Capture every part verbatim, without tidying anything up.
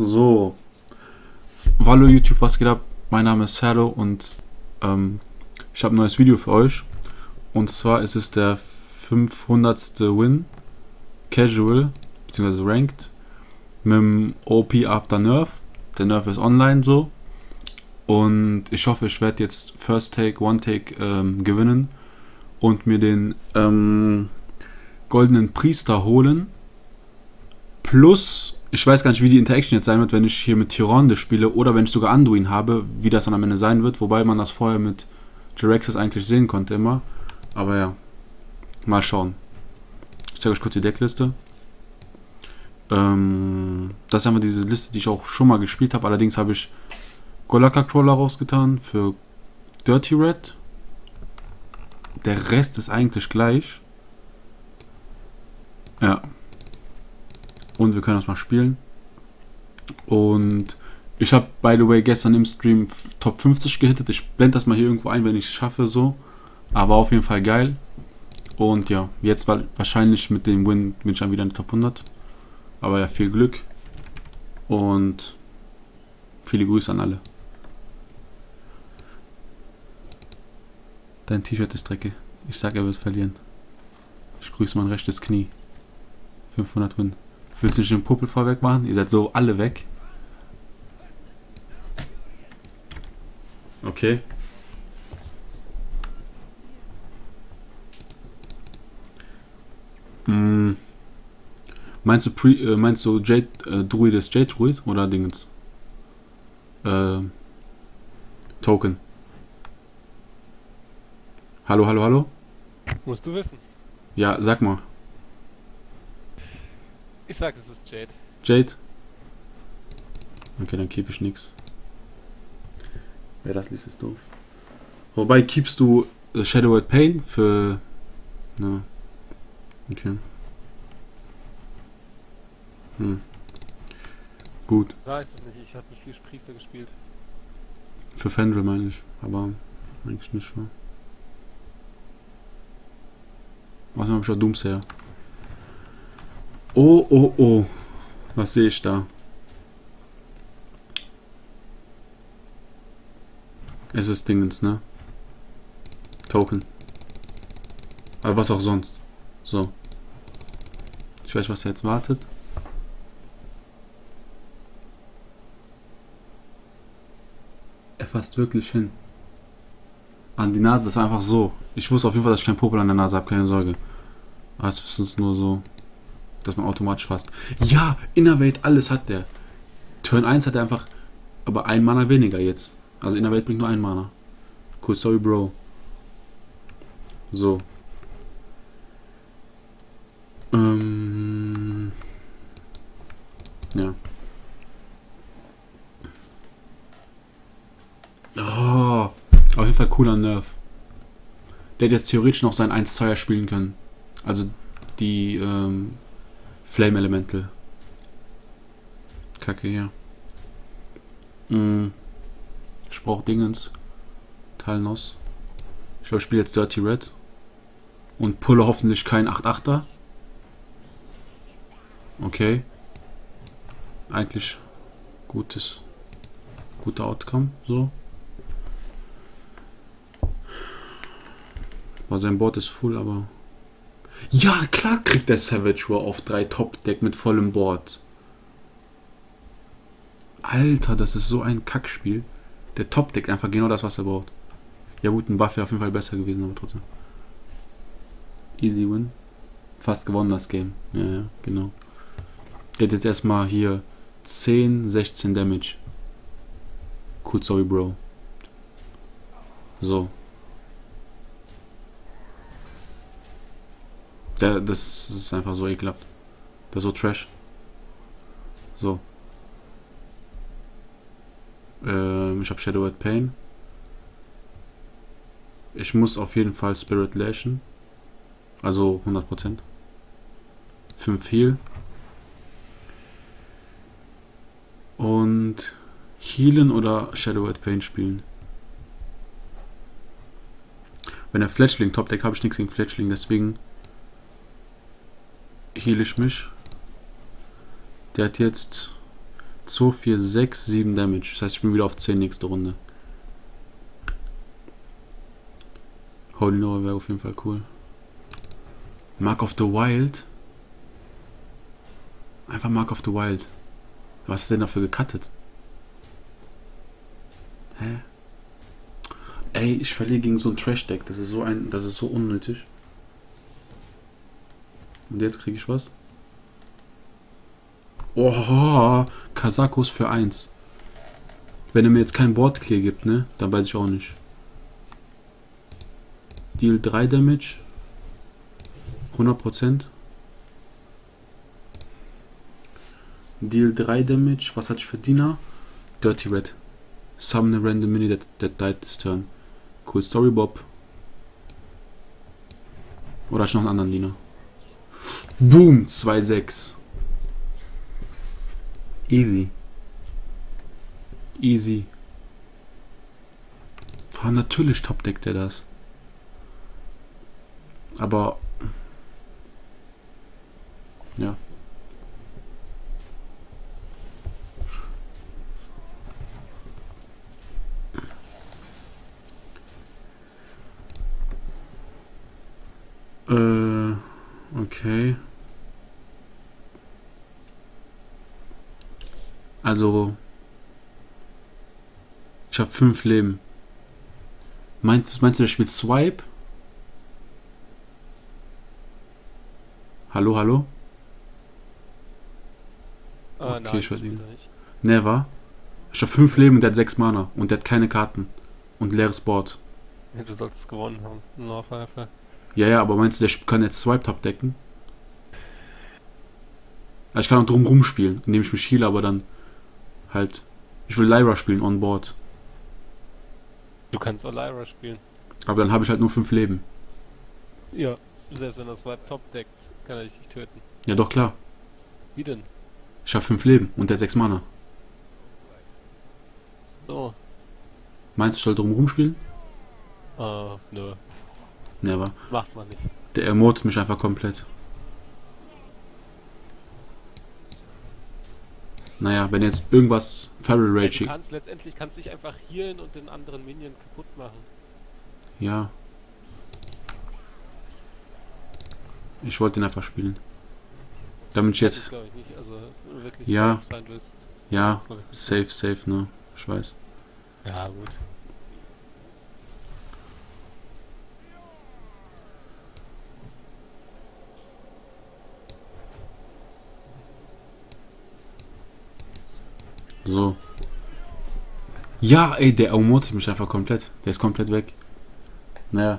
So. Hallo YouTube, was geht ab? Mein Name ist Serdo und ähm, ich habe ein neues Video für euch. Und zwar ist es der fünfhundertste Win, Casual, beziehungsweise Ranked, mit dem O P After Nerf. Der Nerf ist online so. Und ich hoffe, ich werde jetzt First Take, One Take ähm, gewinnen und mir den ähm, goldenen Priester holen. Plus, ich weiß gar nicht, wie die Interaction jetzt sein wird, wenn ich hier mit Tyrande spiele oder wenn ich sogar Anduin habe, wie das dann am Ende sein wird. Wobei man das vorher mit Jiraxes eigentlich sehen konnte immer. Aber ja, mal schauen. Ich zeige euch kurz die Deckliste. Ähm, das ist einfach diese Liste, die ich auch schon mal gespielt habe. Allerdings habe ich Golaka-Crawler rausgetan für Dirty Red. Der Rest ist eigentlich gleich. Ja. Und wir können das mal spielen. Und ich habe, by the way, gestern im Stream Top fünfzig gehittet. Ich blende das mal hier irgendwo ein, wenn ich es schaffe, so. Aber auf jeden Fall geil. Und ja, jetzt war wahrscheinlich mit dem Win bin ich dann wieder in Top hundert. Aber ja, viel Glück. Und viele Grüße an alle. Dein T-Shirt ist Drecke. Ich sag, er wird verlieren. Ich grüße mein rechtes Knie. fünfhundert Win. Willst du nicht den Puppel vorweg machen? Ihr seid so alle weg. Okay. Mm. Meinst du, Pre, äh, meinst du Jade äh, Druid ist Jade Druid oder Dingens? Äh, Token. Hallo, hallo, hallo? Musst du wissen. Ja, sag mal. Ich sag, es ist Jade. Jade? Okay, dann keep ich nix. Wer das liest, ist doof. Wobei keepst du Shadowed Pain für... Na. Okay. Hm. Gut. Weiß es nicht, ich hab nicht viel Priester gespielt. Für Fendril meine ich, aber eigentlich nicht für... Außerdem hab ich auch Doomsayer. Oh, oh, oh. Was sehe ich da? Es ist Dingens, ne? Token. Aber was auch sonst. So. Ich weiß, was er jetzt wartet. Er fasst wirklich hin. An die Nase, das ist einfach so. Ich wusste auf jeden Fall, dass ich keinen Popel an der Nase habe, keine Sorge. Aber es ist nur so, dass man automatisch fasst. Ja, Innerwelt, alles hat der. Turn eins hat er einfach, aber ein Mana weniger jetzt. Also Innerwelt bringt nur ein Mana. Cool, sorry Bro. So. Ähm. Ja. Oh, auf jeden Fall cooler Nerf. Der hätte jetzt theoretisch noch sein eins zwei spielen können. Also die, ähm, Flame Elemental. Kacke, ja. Mm. Ich brauche Dingens. Talnos. Ich glaube, ich spiele jetzt Dirty Red. Und pulle hoffentlich keinen acht achter. Okay. Eigentlich gutes. Guter Outcome, so. Boah, sein Board ist full, aber... Ja, klar kriegt der Savage War auf drei Top-Deck mit vollem Board. Alter, das ist so ein Kackspiel. Der Top-Deck einfach genau das, was er braucht. Ja gut, ein Buff wäre auf jeden Fall besser gewesen, aber trotzdem. Easy Win. Fast gewonnen das Game. Ja, ja, genau. Der hat jetzt erstmal hier zehn, sechzehn Damage. Cool, sorry, Bro. So. Der, das ist einfach so ekelhaft. Das ist so trash. So. Ähm, ich habe Shadowed Pain. Ich muss auf jeden Fall Spirit Lashen. Also hundert Prozent. fünf Heal. Und healen oder Shadowed Pain spielen. Wenn der Fletchling Top Deck, habe ich nichts gegen Fletchling, deswegen heal ich mich. Der hat jetzt zwei, vier, sechs, sieben Damage. Das heißt, ich bin wieder auf zehn nächste Runde. Holy Nova wäre auf jeden Fall cool. Mark of the Wild. Einfach Mark of the Wild. Was hat er denn dafür gecuttet? Hä? Ey, ich verliere gegen so ein Trash-Deck. Das ist so ein, das ist so unnötig. Und jetzt kriege ich was? Oha, Kazakus für eins. Wenn er mir jetzt kein Board-Clear gibt, ne? Dann weiß ich auch nicht. Deal drei Damage. hundert Prozent. Deal drei Damage. Was hatte ich für Diener? Dirty Red. Summon a random mini that, that died this turn. Cool Story, Bob. Oder hast du noch einen anderen Diener? Boom! zwei sechs. Easy. Easy. Ah, natürlich topdeckt er das. Aber. Ja. Äh, okay. Also, ich habe fünf Leben. Meinst, meinst du, der spielt Swipe? Hallo, hallo? Ah, okay, nein, ich weiß nicht. Ne, war? Ich habe fünf Leben und der hat sechs Mana. Und der hat keine Karten. Und leeres Board. Ja, du sollst es gewonnen haben. No, Firefly. Ja, ja, aber meinst du, der kann jetzt Swipe-Top decken? Also ich kann auch drum rumspielen, indem ich mich heal, aber dann halt... Ich will Lyra spielen, on board. Du kannst auch Lyra spielen. Aber dann habe ich halt nur fünf Leben. Ja, selbst wenn das Swipe-Top deckt, kann er dich nicht töten. Ja, doch, klar. Wie denn? Ich habe fünf Leben und der hat sechs Mana. So. Meinst du, ich soll drum rumspielen? Ah, uh, nö. Never. Macht man nicht. Der ermordet mich einfach komplett. Naja, wenn jetzt irgendwas Feral Rage. Ja, kannst, letztendlich kannst du dich einfach healen und den anderen Minion kaputt machen. Ja. Ich wollte ihn einfach spielen. Damit ich jetzt. Glaube ich nicht, also wirklich ja. Safe sein willst. Ja, safe, safe, ne? Ich weiß. Ja, gut. So. Ja, ey, der ermordet mich einfach komplett. Der ist komplett weg. Naja.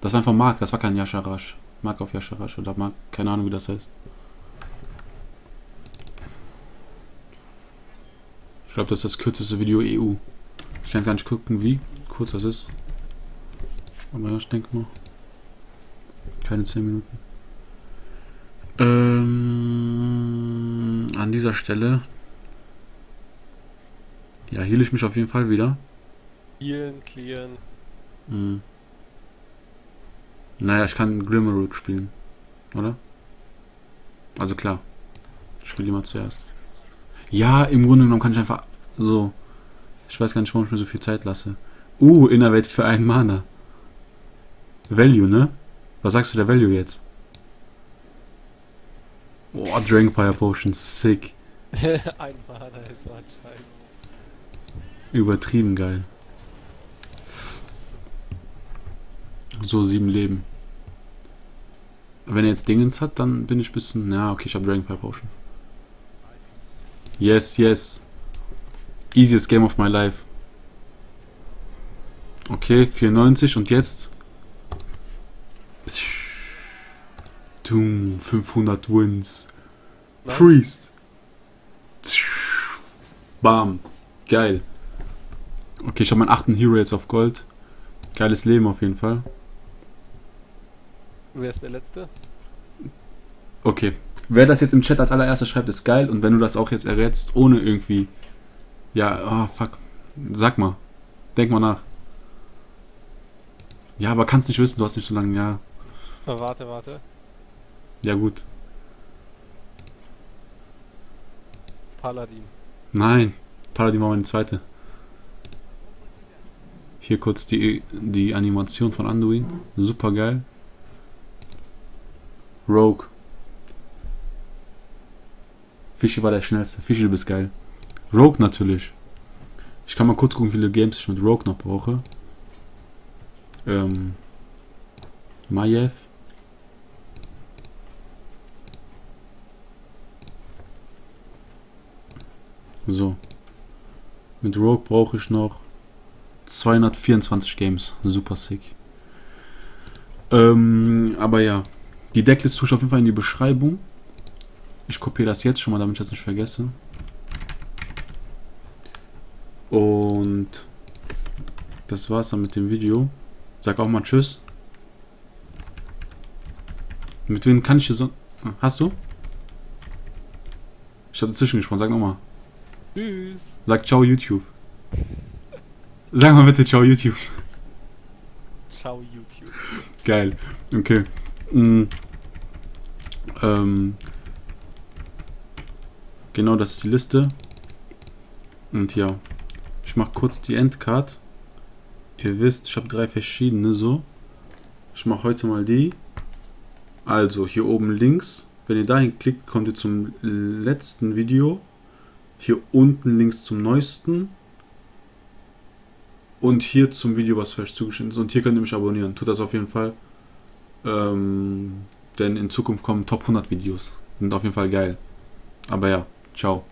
Das war einfach Mark, das war kein Yasharash. Mark auf Yasharash oder Mark, keine Ahnung wie das heißt. Ich glaube, das ist das kürzeste Video E U. Ich kann gar nicht gucken, wie kurz das ist. Aber ich denke mal. Keine zehn Minuten. Ähm, an dieser Stelle ja, heal ich mich auf jeden Fall wieder. Healen, clearen. Mhm. Naja, ich kann Grimmerook spielen, oder? Also klar, ich spiele immer zuerst. Ja, im Grunde genommen kann ich einfach so. Ich weiß gar nicht, warum ich mir so viel Zeit lasse. Uh, Innerwelt für einen Mana. Value, ne? Was sagst du der Value jetzt? Boah, Dragonfire Potion, sick. Ein Mana ist so ein Scheiß. Übertrieben geil. So, sieben Leben. Wenn er jetzt Dingens hat, dann bin ich ein bisschen... Na, okay, ich habe Dragonfire Potion. Yes, yes. Easiest game of my life. Okay, vierundneunzig und jetzt... fünfhundert Wins. Nice. Priest. Bam. Geil. Okay, ich habe meinen achten Hero jetzt auf Gold. Geiles Leben auf jeden Fall. Wer ist der Letzte? Okay. Wer das jetzt im Chat als allererstes schreibt, ist geil. Und wenn du das auch jetzt errätst, ohne irgendwie... Ja, oh, fuck. Sag mal. Denk mal nach. Ja, aber kannst nicht wissen, du hast nicht so lange... Ja. Aber warte, warte. Ja, gut. Paladin. Nein, Paladin war meine zweite. Hier kurz die, die Animation von Anduin. Super geil. Rogue. Fischi war der schnellste. Fischi, du bist geil. Rogue natürlich. Ich kann mal kurz gucken, wie viele Games ich mit Rogue noch brauche. Ähm. Maiev. So. Mit Rogue brauche ich noch zweihundertvierundzwanzig Games. Super sick. Ähm, aber ja. Die Decklist tue ich auf jeden Fall in die Beschreibung. Ich kopiere das jetzt schon mal, damit ich das nicht vergesse. Und das war's dann mit dem Video. Sag auch mal Tschüss. Mit wem kann ich hier so... Hast du? Ich habe dazwischen gesprochen. Sag nochmal. Tschüss. Sag Ciao YouTube. Sag mal bitte Ciao YouTube. Ciao YouTube. Geil. Okay. Mhm. Ähm. Genau, das ist die Liste. Und ja. Ich mache kurz die Endcard. Ihr wisst, ich habe drei verschiedene so. Ich mache heute mal die. Also hier oben links, wenn ihr dahin klickt, kommt ihr zum letzten Video. Hier unten links zum neuesten. Und hier zum Video, was vielleicht zugeschnitten ist. Und hier könnt ihr mich abonnieren. Tut das auf jeden Fall. Ähm, denn in Zukunft kommen Top hundert Videos. Sind auf jeden Fall geil. Aber ja, ciao.